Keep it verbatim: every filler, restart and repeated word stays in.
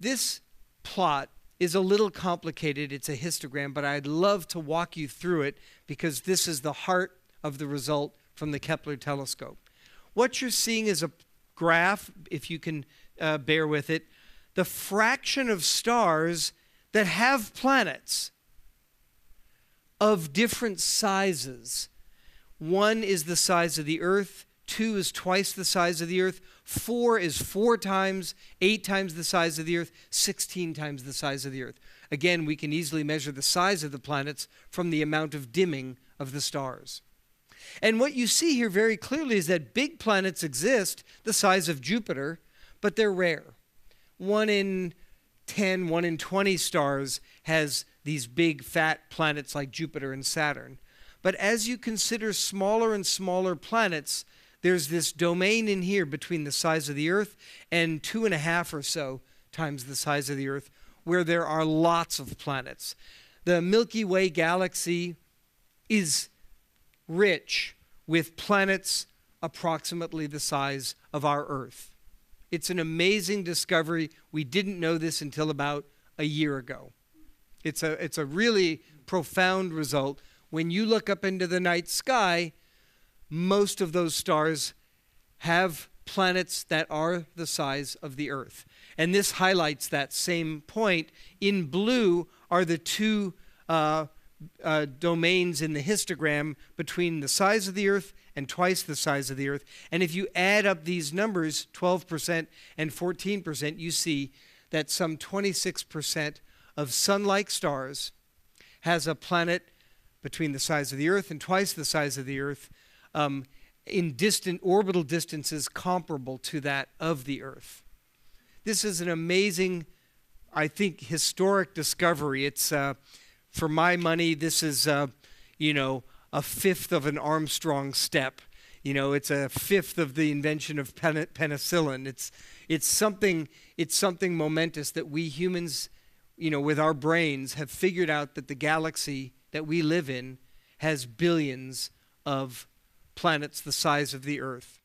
This plot is a little complicated. It's a histogram, but I'd love to walk you through it because this is the heart of the result from the Kepler telescope. What you're seeing is a graph, if you can uh, bear with it, the fraction of stars that have planets of different sizes. One is the size of the Earth, two is twice the size of the Earth, four is four times, eight times the size of the Earth, sixteen times the size of the Earth. Again, we can easily measure the size of the planets from the amount of dimming of the stars. And what you see here very clearly is that big planets exist the size of Jupiter, but they're rare. One in ten, one in twenty stars has these big fat planets like Jupiter and Saturn. But as you consider smaller and smaller planets, there's this domain in here between the size of the Earth and two and a half or so times the size of the Earth, where there are lots of planets. The Milky Way galaxy is rich with planets approximately the size of our Earth. It's an amazing discovery. We didn't know this until about a year ago. It's a, it's a really profound result. When you look up into the night sky, most of those stars have planets that are the size of the Earth. And this highlights that same point. In blue are the two uh, uh, domains in the histogram between the size of the Earth and twice the size of the Earth. And if you add up these numbers, twelve percent and fourteen percent, you see that some twenty-six percent of Sun-like stars has a planet between the size of the Earth and twice the size of the Earth, Um, in distant orbital distances comparable to that of the Earth. This is an amazing, I think, historic discovery. It's, uh, for my money, this is, uh, you know, a fifth of an Armstrong step. You know, it's a fifth of the invention of pen penicillin. It's, it's something, it's something momentous that we humans, you know, with our brains have figured out that the galaxy that we live in has billions of planets the size of the Earth.